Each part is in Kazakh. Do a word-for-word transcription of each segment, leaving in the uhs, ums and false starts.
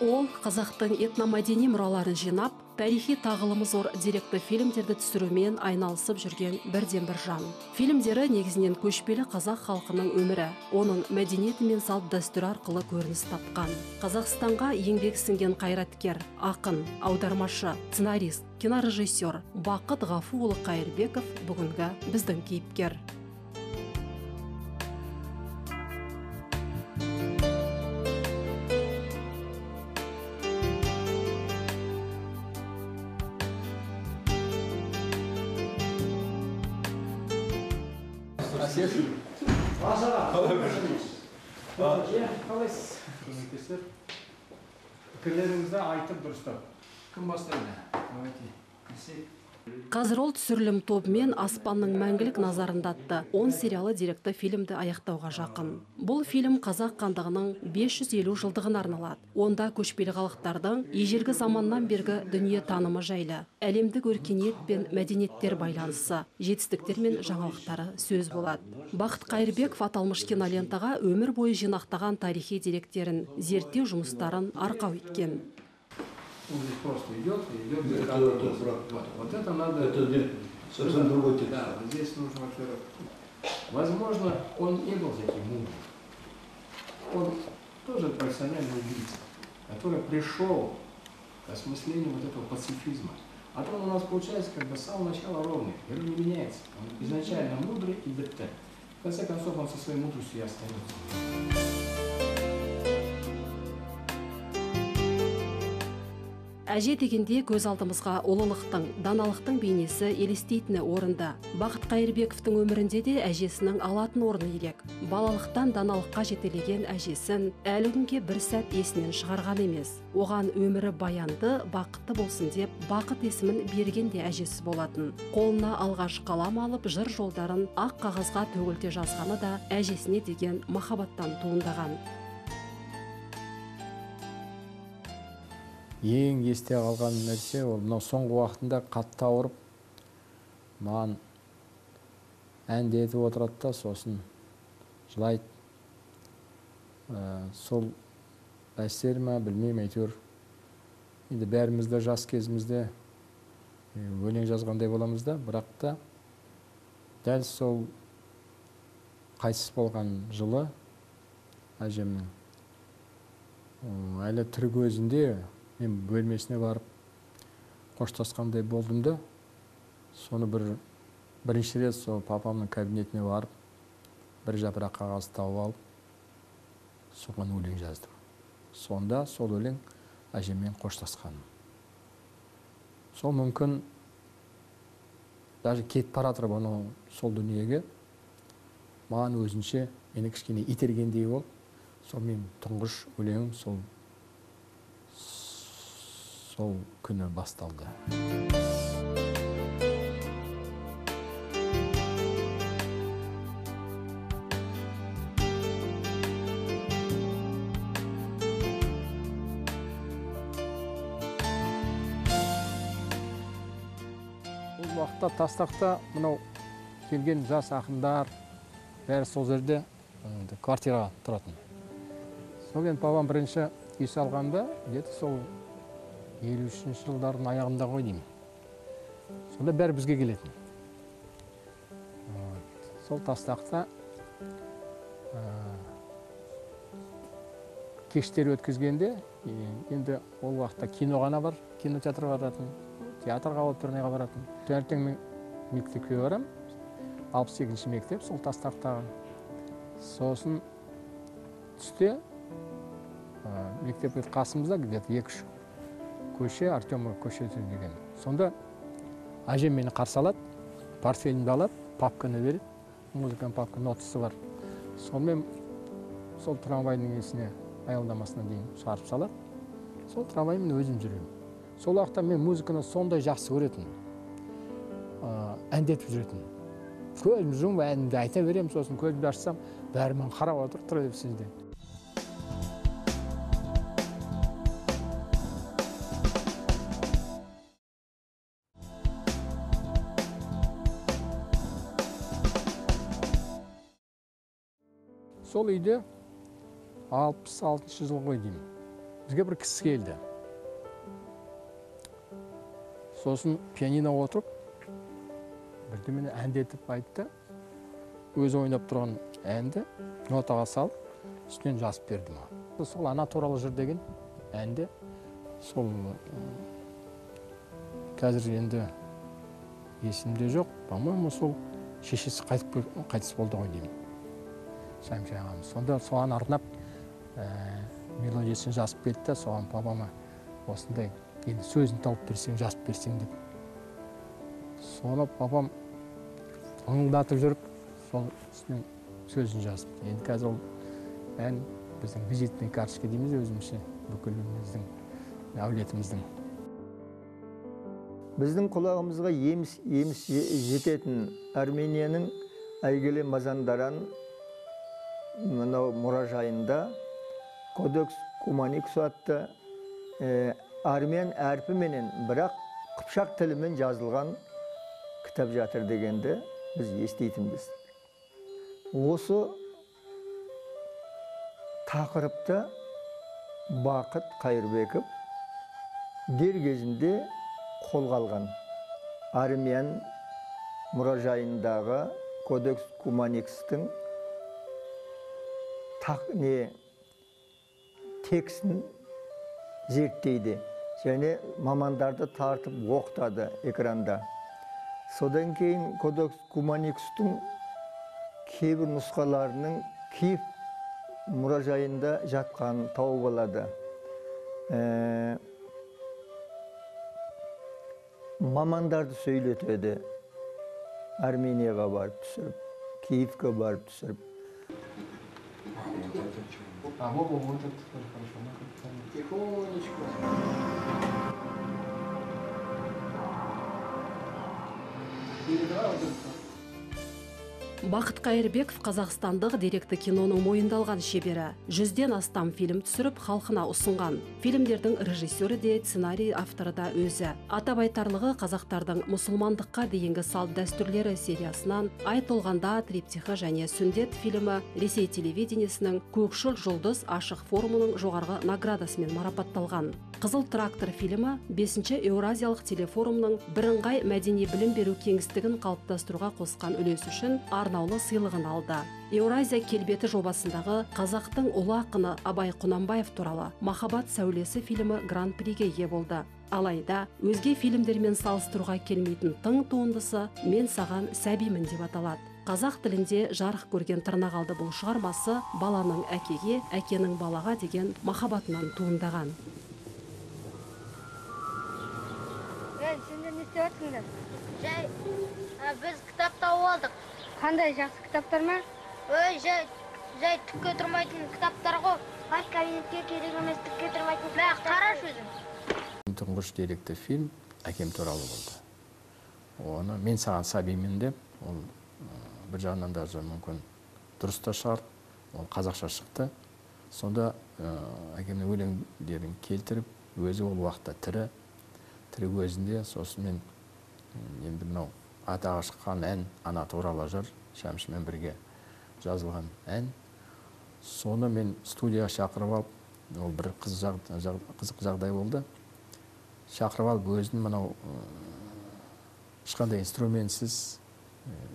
Ол қазақтың этномәдени мұраларын жинап, тарихи тағылымы зор деректі фильмдерді түсірумен айналысып жүрген бірден бір жан. Фильмдері негізінен көшпелі қазақ халқының өмірі, оның мәдениеті мен салт дәстүр арқылы көрініс тапқан. Қазақстанға еңбек сіңген қайраткер, ақын, аудармашы, сценарист, кинорежиссер Бақыт Ғафуұлы Қайырбеков бүгінгі біздің кейіпкер. Қазір ол түсірілім тобымен аспанның мәңгілік назарындатты он сериалы деректі фильмді аяқтауға жақын. Бұл фильм қазақ хандығының бес жүз елу жылдығына арналады. Онда көшпелі халықтардың ежелгі заманнан бергі дүние танымы жайлы, әлемдік өркениет пен мәдениеттер байланысы, жетістіктер мен жаңалықтары сөз болады. Бақыт Қайырбеков аталмыш кинолентаға өмір бойы жинақтаған тарихи деректерін, зерттеу жұмыстарын арқау еткен. Он здесь просто идет, и идет это, это, это, вот, вот это надо... Это нет, совсем другой текст. Да, вот здесь нужно, во-первых... Возможно, он не был таким умным. Он тоже профессиональный убийца, который пришел к осмыслению вот этого пацифизма. А то он у нас получается как бы с самого начала ровный. Герой не меняется. Он изначально мудрый и бетте. В конце концов, он со своей мудростью и остается. Әже дегенде көз алдымызға олылықтың, даналықтың бейнесі елестейтіні орында. Бақыт Қайырбековтың өмірінде де әжесінің алатын орны елек. Балалықтан даналыққа жетелеген әжесін әлі күнге бір сәт есінен шығарған емес. Оған өмірі баянды, бақытты болсын деп, Бақыт есімін бергенде әжесі болатын. Қолына алғаш қалам алып, жыр жолдарын ақ қағазға төгілте жазғаны да әжесіне деген махаббаттан туындаған. Ең есте қалған нәрсе ол мына соңғы уақытында қатты ауырып маған әндетіп отырады да сосын жылайды. Сол әсер ме білмеймін, әйтеуір енді бәрімізді жас кезімізде өлең жазғандай боламыз да, бірақ та дәл сол қайтыс болған жылы әжемнің әлі тірі көзінде мен бөлмесіне барып қоштасқандай болдым да, соны бір бірінші рет сол папамның кабинетіне барып бір жапырақ қағаз тауып алып соған өлең жаздым. Сонда сол өлең әжеммен қоштасқаным. Сол мүмкін даже кетіп бара жатып оны сол дүниеге маған өзінше мені кішкене итергендей болып, сол мен тұңғыш өлеңім сол сол күні басталды. Бұл уақытта Тастақта мынау келген жас ақындар бәрі сол жерде квартираға тұратын. Сол енді папам бірінші үй салғанда, деді сол елу үшінші жылдардың аяғында ғой деймін. Сонда бәрі бізге келетін. Сол Тастақта кештер өткізгенде, енді ол уақытта кино ғана бар, кинотеатрға баратын, театрға операға баратын. Таңертең мен мектепке барам, алпыс екінші мектеп, сол Тастақтағы. Сосын түсте мектеп қасымызда где-то екі-үш көше, Артемов көшесі деген. Сонда әжем мені қарсы алады, портфелімді алады, папканы береді, музыканың папка нотасы бар. Сонымен сол трамвайдың есіне аялдамасына дейін шығарып салады. Сол трамваймен өзім жүремін. Сол уақытта мен музыканы сондай жақсы көретін, әндетіп жүретін. Көзімді жұмып әнімді айта беремін, сосын көзімді ашсам, бәрімен қарап отыр, троллейбусте. Сол үйде алпыс алтыншы жыл ғой деймін. бізге бір кісі келді. Сосын пианино отырып, бірді мені әндетіп айтты, өзі ойнап тұрған әнді нотаға салып, үстінен жазып берді маған. Сол ана туралы жыр деген әнді, сол қазір енді есімде жоқ, по-моему, сол шешесі қайтыс болды ғой деймін. Сәмші ағамыз. Сонда соған арнап мелодиясын жазып берді, соған папама осындай енді сөзін тауып берсең, жазып берсең деп. Соны папам ыңылдатып жүріп, сол сөзін жазып. Енді қазір ол ән біздің визитный карточка дейміз, өзімізше бүкіліміздің, әулетіміздің. Біздің құлағымызға еміс жететін Арменияның әйгілі мазандаран мұражайында Кодекс Куманиксу атты армен әрпіменен, бірақ қыпшақ тілімен жазылған кітап жатыр дегенді біз естейтінбіз. Осы тақырыпты Бақыт Қайырбеков дер кезінде қолға алған. Армян мұражайындағы Кодекс Куманикстың текстін зерттейді және мамандарды тартып оқытады экранда. Содан кейін Кодекс Куманикстың кейбір нұсқаларының Киев мұражайында жатқанын тауып алады. Мамандарды сөйлетеді, Арменияға барып түсіріп, Киевке барып түсіріп. Бақыт Қайырбеков қазақстандық деректі киноның мойындалған шебері. Жүзден астам фильм түсіріп, халқына ұсынған. Фильмдердің режиссері де, сценарий авторы да өзі. Атап айтарлығы қазақтардың мұсылмандыққа дейінгі салт дәстүрлері сериясынан айтылғанда триптихы және сүндет фильмі Ресей телевидениесінің Көкшіл жұлдыз ашық форумының жоғарғы наградасымен марапатталған. Қызыл трактор фильмі бесінші Еуразиялық телефорумның бірыңғай мәдени білім беру кеңістігін қалыптастыруға қосқан үлесі үшін арнаулы сыйлығын алды. Еуразия келбеті жобасындағы қазақтың ұлы ақыны Абай Құнанбаев туралы «Махаббат сәулесі» фильмі гран-приге ие болды. Алайда өзге фильмдермен салыстыруға келмейтін тың туындысы «Мен саған сәбимін» деп аталады. Қазақ тілінде жарық көрген тырнағалды бұл шығармасы баланың әкеге, әкенің балаға деген махаббатынан туындаған. Жай, біз кітап тауып алдық. Қандай жақсы кітаптар ма? Жай, түкке тұрмайтын кітаптар ғой. Ай, кабинетке керек емес, түкке тұрмайтын кітаптар. Қараш өзім. Тұңғыш деректі фильм әкем туралы болды. Оны мен саған сәбимін деп, ол бір жағынан да мүмкін дұрыс та шығар, ол қазақша шықты. Сонда әкемнің өлеңдерін келтіріп, өзі ол уақытта тірі. Тірегі өзінде, сосын мен енді мынау атаға шыққан ән, ана туралы жыр, Шәмшімен бірге жазылған ән. Соны мен студияға шақырып алып, ол бір қызық жағдай болды. Шақырып алып өзін мынау ешқандай инструментсіз,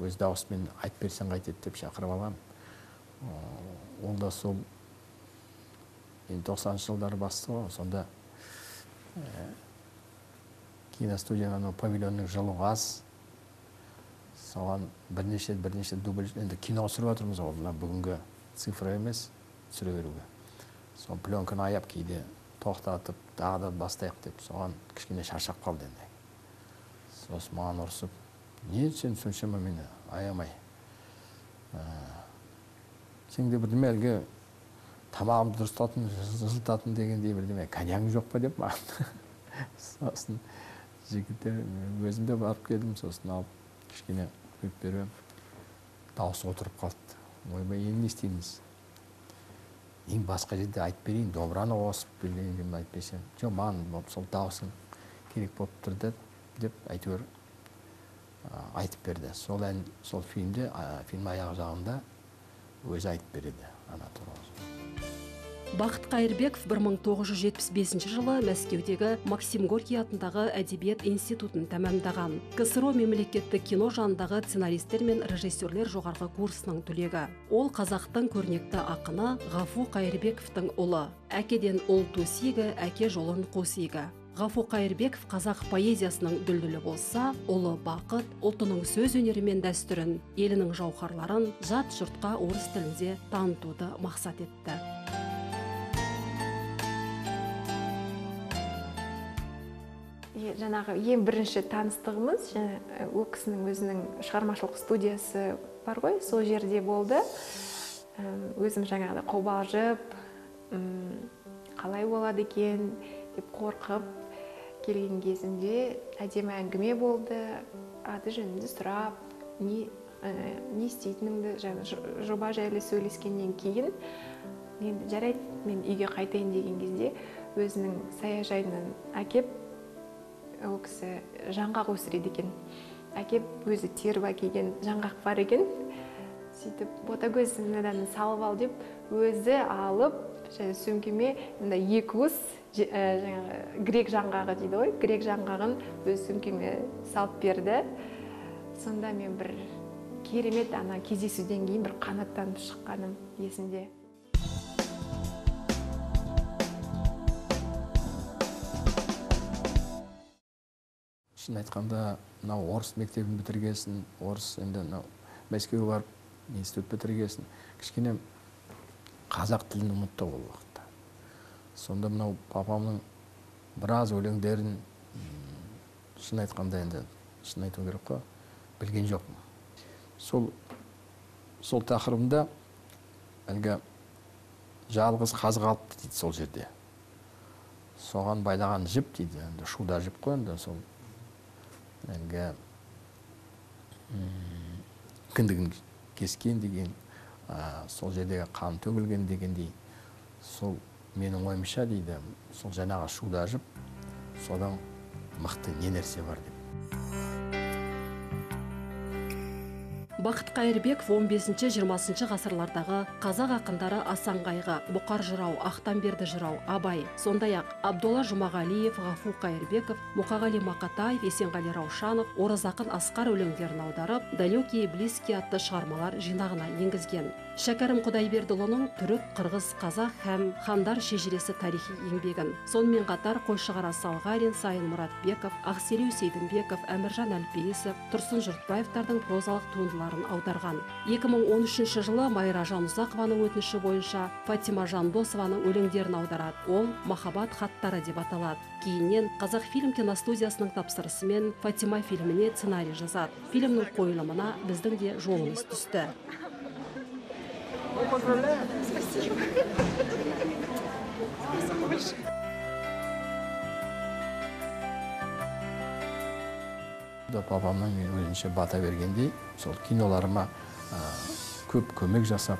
өз дауысымен айтып берсең қайтеді деп шақырып алған. Ол да сол тоқсаныншы жылдары басты ғой, сонда киностудияның павильонның жылу аз, соған бірнеше-бірнеше дубль, енді кино түсіріп отырмыз ғой, мына бүгінгі цифра емес, түсіре беруге. Соған пленканы аяп кейде тоқтатып, тағы да бастайық деп, соған кішкене шаршап қалды енді. Сосын маған ұрсып, не сен түсіншімі мені, аямай. Сен де бірдеме әлгі тамағымды дұрыстатын, жылтатын дегендей бірдеме, коньяғың жоқ па деп маған. Сосын жігіттер өзімде барып келдім, сосын алып, кішкене құйып беріп, даусы отырып қалды. Ойбай, енді не істейміз? Ең басқа жерде айтып берейін, домбыраны қосып берейін, айтып берсем. Жоқ, маған сол даусын керек болып тұрды деп әйтеуір айтып берді. Сол ән, сол фильмде, фильм аяқ жағында өзі айтып береді, ана туралы. Бақыт Қайырбеков бір мың тоғыз жүз жетпіс бесінші жылы Мәскеудегі Максим Горки атындағы әдебиет институтын тәмамдаған. КСРО мемлекеттік кино жанындағы сценаристер мен режиссерлер жоғарғы курсының түлегі. Ол қазақтың көрнекті ақыны Ғафу Қайырбековтың ұлы. Әкеден ұл төсегі, әке жолын қосегі. Ғафу Қайырбеков қазақ поэзиясының дүлдүлі болса, ұлы Бақыт ұлтының сөз өнерімен дәстүрін, елінің жауһарларын жат жұртқа орыс тілінде танытуды мақсат етті. Жаңағы ең бірінші таныстығымыз, ол кісінің өзінің шығармашылық студиясы бар ғой, сол жерде болды. Өзім жаңағыда қобалжып, қалай болады екен деп қорқып, келген кезінде әдемі әңгіме болды, аты жөнімді сұрап, не істейтінімді, жоба жайлы сөйлескеннен кейін, енді жарайды, мен үйге қайтайын деген кезде өзінің саяжайынан әкеп, ол кісі жаңғақ өсіреді екен, әкеп өзі теріп әкеген жаңғақ бар екен, сөйтіп, ботагөз мынадан салып ал деп, өзі алып, сөмкеме екі уыс грек жаңғағы дейді ғой, грек жаңғағын өз сөмкеме салып берді. Сонда мен бір керемет ана кездесуден кейін бір қанаттанып шыққаным есімде. Шын айтқанда, орыс мектебін бітіргесін, орыс енді Мәскеу барып, институт бітіргесін, кішкене қазақ тілін ұмытты ол уақытта. Сонда мынау папамның біраз өлеңдерін шын айтқанда енді шын айту керек қой, білген жоқпын. Сол сол тақырыбында әлгі жалғыз қазғалыпты дейді сол жерде. Соған байлаған жіп дейді, енді шуда жіп қой, енді сол әлгі кіндігін кескен деген сол жердегі қан төгілген дегендей, сол менің ойымша дейді, сол жаңағы шуда жіп, содан мықты не нәрсе бар деп. Бақыт Қайырбеков он бесінші жиырмасыншы ғасырлардағы қазақ ақындары Асанғайға, Бұқар Жырау, Ақтамберді Жырау, Абай, сондай-ақ Абдулла Жумагалиев, Ғафу Қайырбеков, Мухагали Макатай, Есенғали Раушанов, Уразакан асқар өлеңдерін аударып, «Далекие близкие» атты шығармалар жинағына енгізген. Шәкәрім Құдайбердіұлының түрік, қырғыз, қазақ һәм хандар шежіресі тарихи еңбегін. Сонымен қатар Қойшығара Салғарин, Сайын Мурат Беков, Ақселеу Сейдімбеков, Эмержан Альпиев, Турсун Журпаевтардың прозалық туындылары аударған. екі мың он үшінші жылы Майра Жан-Зақваның өтініші бойынша Фатима Жандосваның өлеңдерін аударады. Ол «Махаббат хаттары» деп аталады. Кейіннен Қазақфильм киностудиясының тапсырысымен «Фатима» фильміне сценарий жазады. Фильмнің қойылымына біздің де жолымыз түсті. Папамнан мен өзінше бата бергендей, сол киноларыма көп көмек жасап,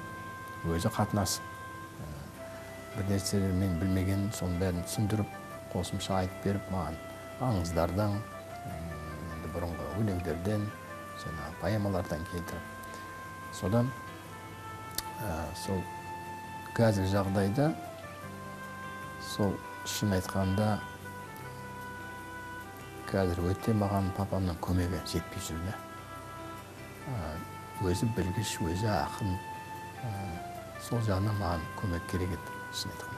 өзі қатынасып, бір нәрселер мен білмеген, соның бәрін түсіндіріп, қосымша айтып беріп маған аңыздардан, бұрынғы өлеңдерден, поэмалардан келтіріп. Содан сол қазір жағдайда, сол шын айтқанда, қазір өте маған папамның көмегі жетпей жүрді. Өзі білгіш, өзі ақын, сол жағынан маған көмек керек еді, шын айтқанда.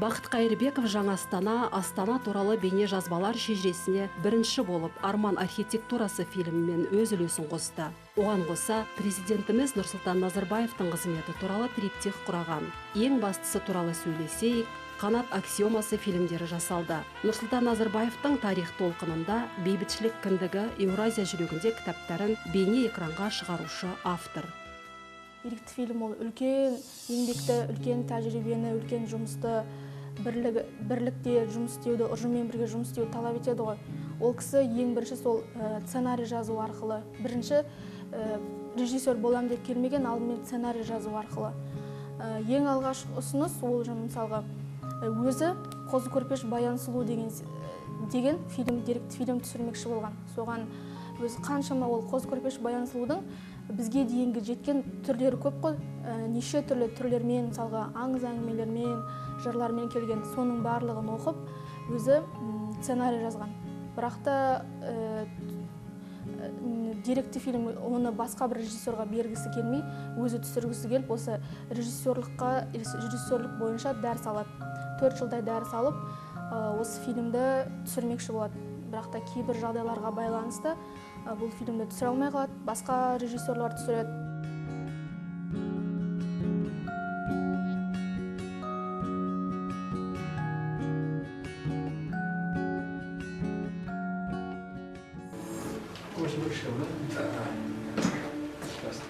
Бақыт Қайырбеков жаңа Астана, Астана туралы бейне жазбалар шежіресіне бірінші болып «Арман архитектурасы» фильмімен өз үлесін қосты. Оған қоса президентіміз Нұрсұлтан Назарбаевтың қызметі туралы триптих құраған. Ең бастысы туралы сөйлесейік, «Қанат аксиомасы» фильмдері жасалды. Нұрсұлтан Назарбаевтың тарих толқынында «Бейбітшілік кіндігі», «Еуразия жүрегінде» кітаптарын бейне экранға шығарушы автор. Ерікті фильм ол үлкен еңбекті, үлкен тәжірибені, үлкен жұмысты, бірлікте жұмыс істеуді, ұжыммен бірге жұмыс істеуді талап етеді ғой. Ол кісі ең бірінші сол сценарий жазу арқылы. Бірінші режиссер болам деп келмеген, алдымен сценарий жазу арқылы. Ең алғаш ұсыныс ол мысалға өзі «Қозы Көрпеш Баян сұлу» деген фильм, деректі фильм түсірмекші болған. Соған өзі қаншама ол Қозы Көрпеш Баян сұлудың бізге дейінгі жеткен түрлері көп қой, неше түрлі түрлермен, мысалға аңыз әңгімелермен, жырлармен келген, соның барлығын оқып, өзі сценарий жазған. Бірақ та деректі фильм оны басқа бір режиссерға бергісі келмей, өзі түсіргісі келіп, осы режиссерлыққа, режиссерлік бойынша дәріс алады. Төрт жылдай дәріс алып, осы фильмді түсірмекші болады. Бірақ та кейбір жағдайларға байланысты бұл фильмді түсіре алмай қалады, басқа режиссерлар түсіреді.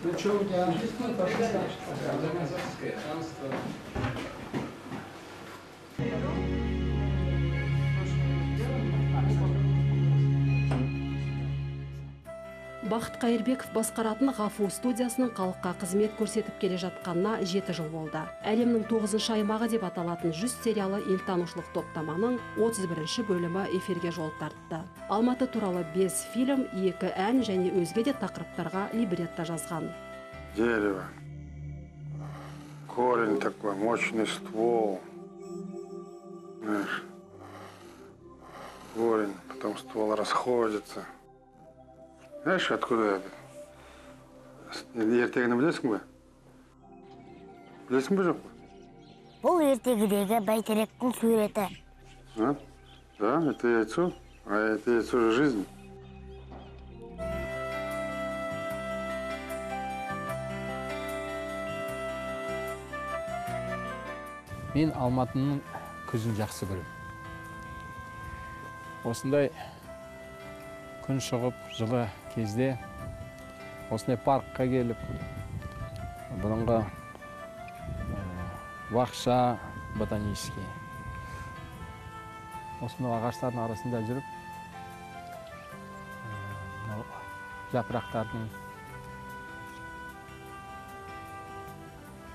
Ну что, у тебя английская, пожалуйста, организаторское танство. Бақыт Қайырбеков басқаратын Ғафу студиясының халыққа қызмет көрсетіп келе жатқанына жеті жыл болды. Әлемнің тоғызыншы аймағы деп аталатын жүз сериалы елтанушылық топтаманың отыз бірінші бөлімі эфирге жол тартты. Алматы туралы бес фильм, екі ән және өзге де тақырыптарға либретті жазған. Дерево. Корень такой, мощный ствол. Корень, потом ствол расходится. Знаешь, откуда это? Ертегіні білесің бе? Білесің бе жоқ бе? Бұл ертегідегі бәйтеректің суреті. А? Да, это яйцо, а это яйцо жизнь. Мен Алматының күзін жақсы көрем. Осындай күн шығып, жылы кезде осындай паркқа келіп, бұрынғы бақша ботанический. Осындай ағаштардың арасында жүріп, жапырақтардың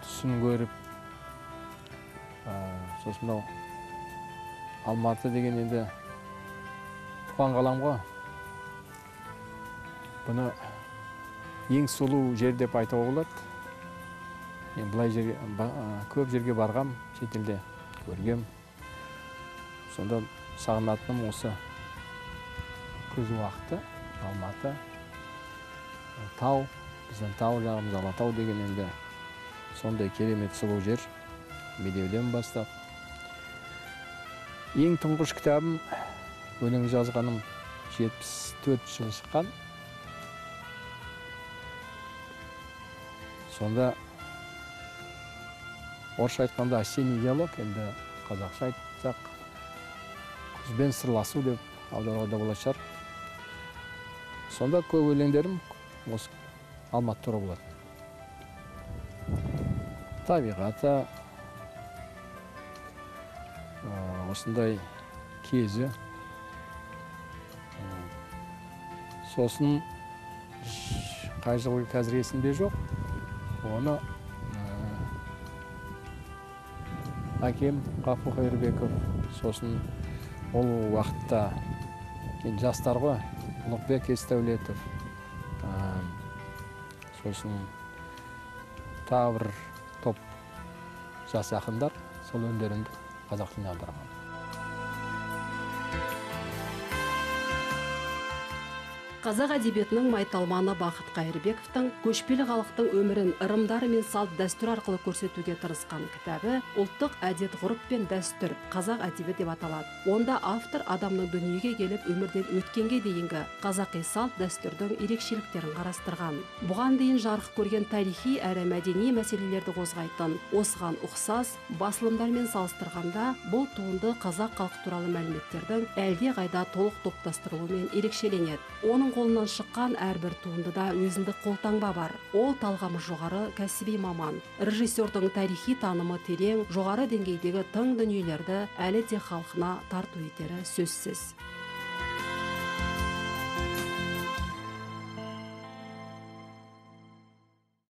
түсін көріп, сосын Алматы деген енді туған қалам ғой. Бұны ең сұлу жер деп айта олады. Мен бұлай көп жерге барғам, шетелде көргем. Сонда сағынатыным осы күз уақыты, Алматы, тау, біздің тау жағымыз Алатау деген енді сондай керемет сұлу жер, бедеуден бастап. Ең тұңғыш кітабым, өлең жазғаным жетпіс төрт жылы шыққан. Сонда орысша айтқанда осенний диалог, енді қазақша айтсақ күзбен сырласу деп аударуға да болатын шығар. Сонда көп өлеңдерім осы Алматы туралы болады. Табиғаты, осындай кезі, сосын қай жылғы қазір есімде жоқ. Оны әкем Ғафу Қайырбеков, сосын ол уақытта жастар ғой, Мұрат Беков, сосын тағы бір топ жас ақындар сол өлеңдерін қазақ тіліне аударған. Қазақ әдебиетінің майталманы Бақыт Қайырбековтың көшпелі халықтың өмірін ырымдары мен салт дәстүр арқылы көрсетуге тырысқан кітабы «Ұлттық әдет, ғұрып пен дәстүр. Қазақ әдебиеті» деп аталады. Онда автор адамның дүниеге келіп өмірден өткенге дейінгі қазақи салт дәстүрдің ерекшеліктерін қарастырған. Бұған дейін жарық көрген тарихи әрі мәдени мәселелерді қозғайтын, осыған ұқсас басылымдармен салыстырғанда бұл туынды қазақ халқы туралы мәліметтердің әлде қайда толық топтастырылуымен ерекшеленеді. Оның қолынан шыққан әрбір туындыда өзіндік қолтаңба бар. Ол талғамы жоғары кәсіби маман. Режиссердің тарихи танымы терең, жоғары деңгейдегі тың дүниелерді әлі де халқына тарту етері сөзсіз.